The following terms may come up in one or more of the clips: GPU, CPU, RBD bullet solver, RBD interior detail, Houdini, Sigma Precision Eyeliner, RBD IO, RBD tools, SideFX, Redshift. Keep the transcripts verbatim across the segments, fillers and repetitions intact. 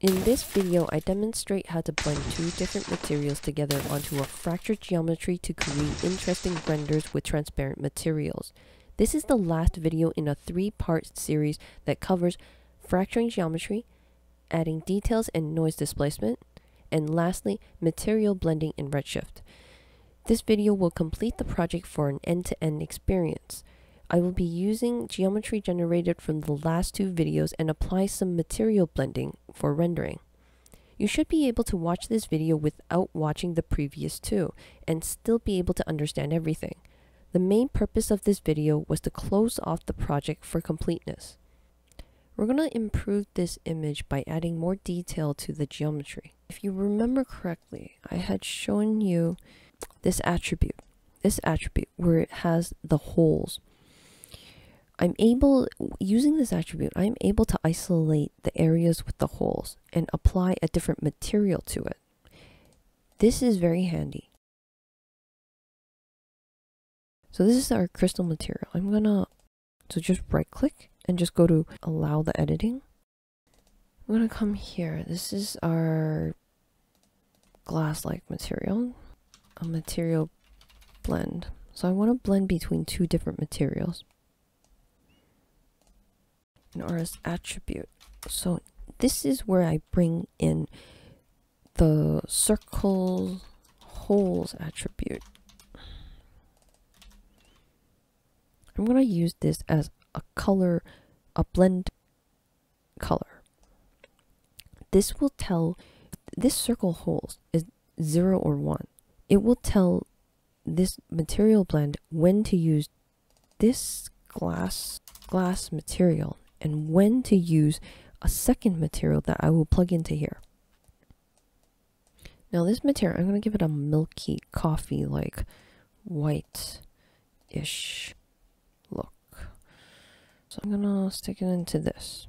In this video, I demonstrate how to blend two different materials together onto a fractured geometry to create interesting renders with transparent materials. This is the last video in a three-part series that covers fracturing geometry, adding details and noise displacement, and lastly, material blending in Redshift. This video will complete the project for an end-to-end experience. I will be using geometry generated from the last two videos and apply some material blending for rendering. You should be able to watch this video without watching the previous two and still be able to understand everything. The main purpose of this video was to close off the project for completeness. We're going to improve this image by adding more detail to the geometry. If you remember correctly, I had shown you this attribute, this attribute where it has the holes. I'm able, using this attribute, I'm able to isolate the areas with the holes and apply a different material to it. This is very handy. So this is our crystal material. I'm gonna, so just right click and just go to allow the editing. I'm gonna come here. This is our glass-like material, a material blend. So I wanna blend between two different materials. Or as attribute. So this is where I bring in the circle holes attribute. I'm going to use this as a color, a blend color. This will tell, this circle holes is zero or one. It will tell this material blend when to use this glass, glass material, and when to use a second material that I will plug into here. Now this material, I'm going to give it a milky coffee, like white-ish look. So I'm going to stick it into this.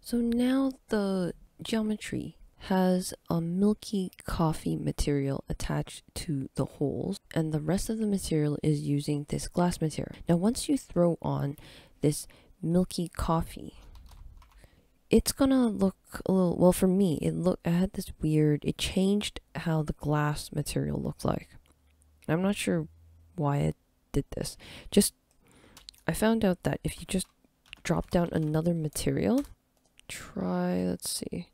So now the geometry has a milky coffee material attached to the holes, and the rest of the material is using this glass material. Now once you throw on this milky coffee, it's gonna look a little, well for me, it look, I had this weird, it changed how the glass material looked like. I'm not sure why it did this. Just, I found out that if you just drop down another material, try, let's see.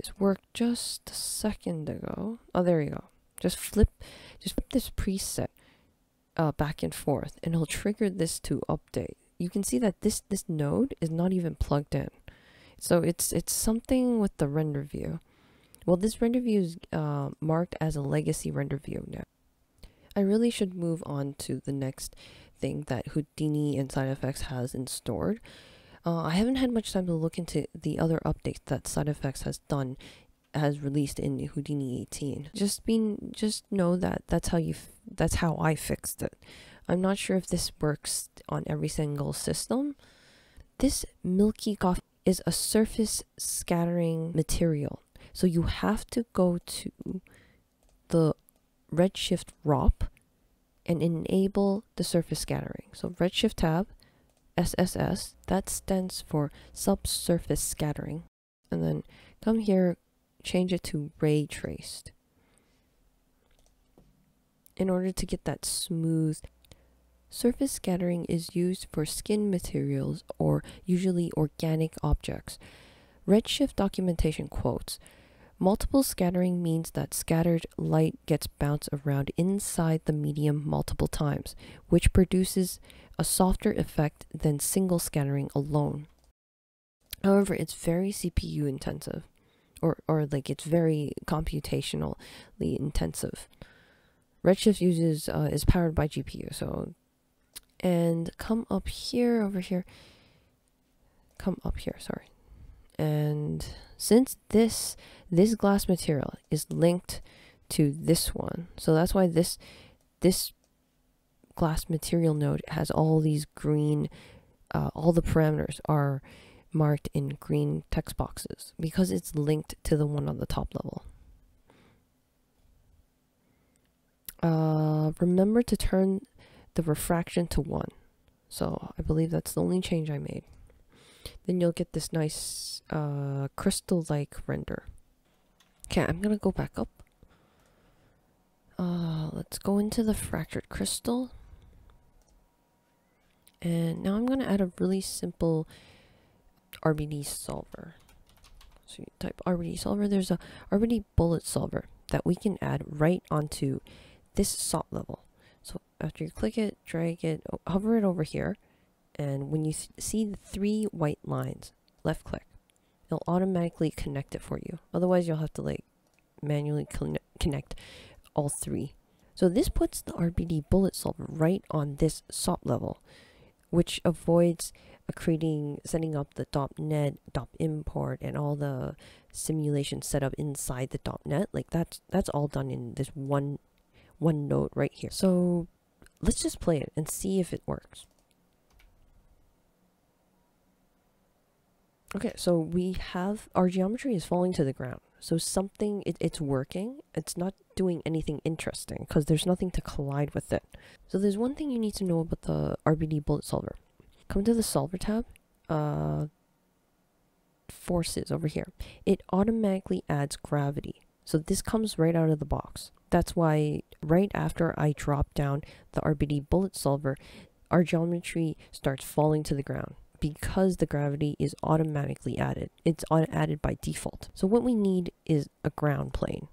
This worked just a second ago. Oh, there you go. Just flip, just flip this preset uh, back and forth, and it'll trigger this to update. You can see that this this node is not even plugged in, so it's it's something with the render view. Well, this render view is uh, marked as a legacy render view now. I really should move on to the next thing that Houdini and SideFX has in stored. Uh, I haven't had much time to look into the other updates that SideFX has done, has released in Houdini eighteen. Just been, just know that that's how you, that's how I fixed it. I'm not sure if this works on every single system. This milky coffee is a surface scattering material, so you have to go to the Redshift R O P and enable the surface scattering. So Redshift tab. S S S, that stands for subsurface scattering, and then come here, change it to ray traced in order to get that smooth. Surface scattering is used for skin materials or usually organic objects. Redshift documentation quotes, multiple scattering means that scattered light gets bounced around inside the medium multiple times, which produces a softer effect than single scattering alone. However, it's very C P U intensive, or, or like it's very computationally intensive. Redshift uses, uh, is powered by G P U, so, and come up here, over here, come up here, sorry. And since this this glass material is linked to this one, so that's why this this glass material node has all these green, uh, all the parameters are marked in green text boxes because it's linked to the one on the top level. Uh, remember to turn the refraction to one. So I believe that's the only change I made. Then you'll get this nice uh, crystal-like render. Okay, I'm gonna go back up. Uh, let's go into the fractured crystal. And now I'm gonna add a really simple R B D solver. So you type R B D solver, there's a R B D bullet solver that we can add right onto this salt level. So after you click it, drag it, hover it over here, and when you th see the three white lines, left click. It'll automatically connect it for you. Otherwise, you'll have to like manually conne connect all three. So this puts the R B D bullet solver right on this salt level, which avoids uh, creating, setting up the .net, .import, and all the simulation setup inside the .net. Like that's that's all done in this one. one note right here. So let's just play it and see if it works. Okay, so we have our geometry is falling to the ground. So something, it, it's working. It's not doing anything interesting because there's nothing to collide with it. So there's one thing you need to know about the R B D bullet solver. Come to the solver tab, uh, forces over here. It automatically adds gravity. So this comes right out of the box. That's why right after I drop down the R B D bullet solver, our geometry starts falling to the ground because the gravity is automatically added. It's added by default. So what we need is a ground plane.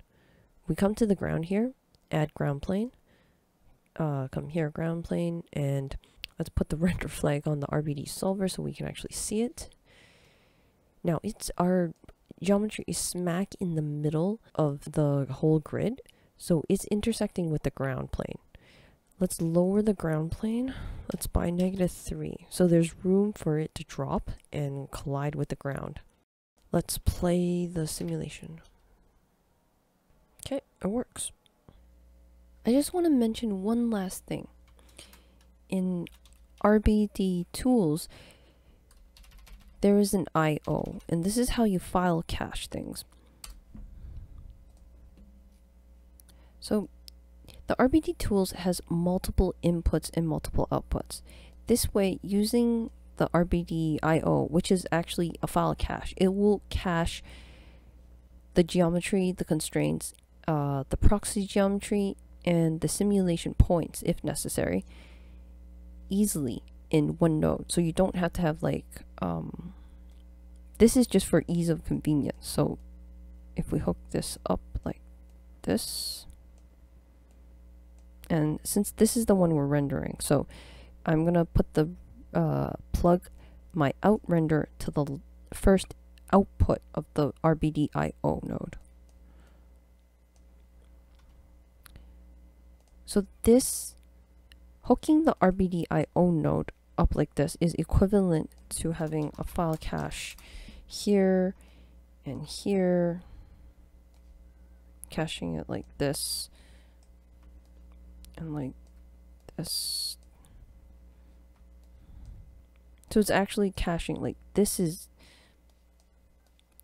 We come to the ground here, add ground plane, uh, come here, ground plane, and let's put the render flag on the R B D solver so we can actually see it. Now it's our geometry is smack in the middle of the whole grid. So it's intersecting with the ground plane. Let's lower the ground plane. Let's buy negative three. So there's room for it to drop and collide with the ground. Let's play the simulation. Okay, it works. I just want to mention one last thing. In R B D tools, there is an I O, and this is how you file cache things. So the R B D tools has multiple inputs and multiple outputs. This way, using the R B D I O, which is actually a file cache, it will cache the geometry, the constraints, uh, the proxy geometry, and the simulation points, if necessary, easily in one node. So you don't have to have like, um, this is just for ease of convenience. So if we hook this up like this, and since this is the one we're rendering, so I'm gonna put the uh, plug my out render to the first output of the R B D I O node. So this hooking the R B D I O node up like this is equivalent to having a file cache here and here, caching it like this. And like this. So it's actually caching, like this is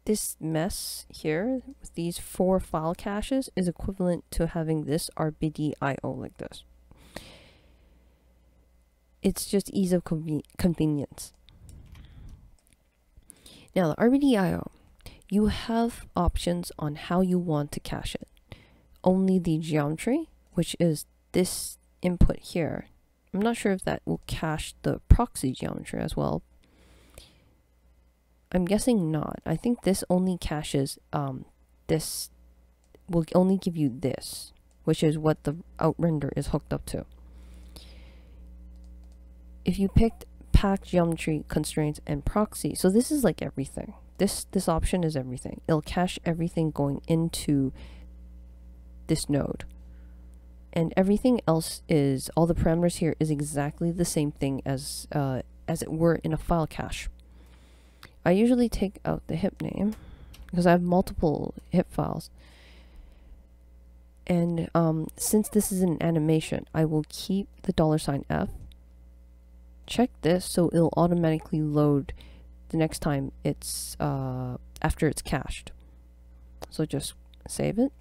this mess here with these four file caches is equivalent to having this R B D I O like this. It's just ease of conven convenience. Now the R B D I O, you have options on how you want to cache it. Only the geometry, which is this input here. I'm not sure if that will cache the proxy geometry as well. I'm guessing not. I think this only caches, um, this will only give you this, which is what the out render is hooked up to. If you picked pack geometry, constraints, and proxy, so this is like everything. This, this option is everything. It'll cache everything going into this node. And everything else is, all the parameters here is exactly the same thing as uh, as it were in a file cache. I usually take out the hip name because I have multiple hip files. And um, since this is an animation, I will keep the dollar sign F. Check this so it'll automatically load the next time it's, uh, after it's cached. So just save it.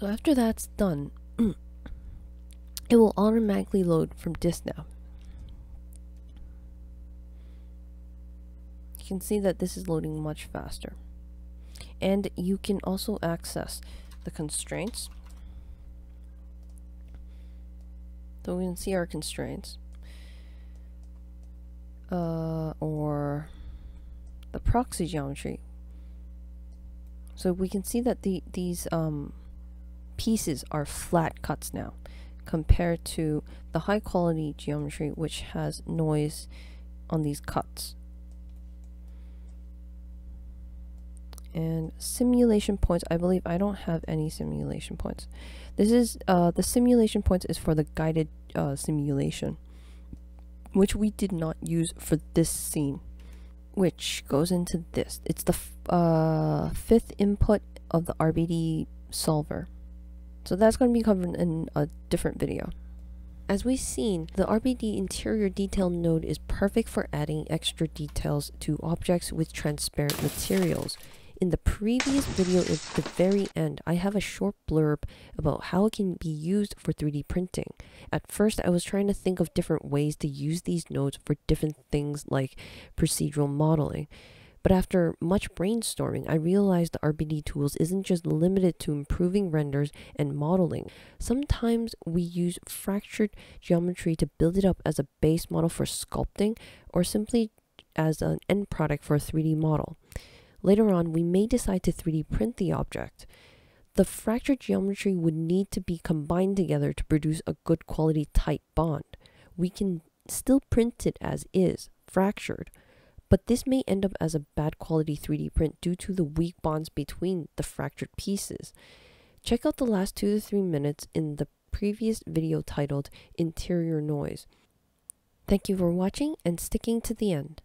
So after that's done, it will automatically load from disk now. You can see that this is loading much faster. And you can also access the constraints. So we can see our constraints. Uh, or the proxy geometry. So we can see that the these um, pieces are flat cuts now, compared to the high quality geometry which has noise on these cuts. And simulation points, I believe I don't have any simulation points. This is uh, the simulation points is for the guided uh, simulation, which we did not use for this scene, which goes into this. It's the f uh, fifth input of the R B D solver. So that's going to be covered in a different video. As we've seen, the R B D interior detail node is perfect for adding extra details to objects with transparent materials. In the previous video at the very end, I have a short blurb about how it can be used for three D printing. At first, I was trying to think of different ways to use these nodes for different things like procedural modeling. But after much brainstorming, I realized the R B D tools isn't just limited to improving renders and modeling. Sometimes we use fractured geometry to build it up as a base model for sculpting or simply as an end product for a three D model. Later on, we may decide to three D print the object. The fractured geometry would need to be combined together to produce a good quality tight bond. We can still print it as is, fractured, but this may end up as a bad quality three D print due to the weak bonds between the fractured pieces. Check out the last two to three minutes in the previous video titled Interior Noise. Thank you for watching and sticking to the end.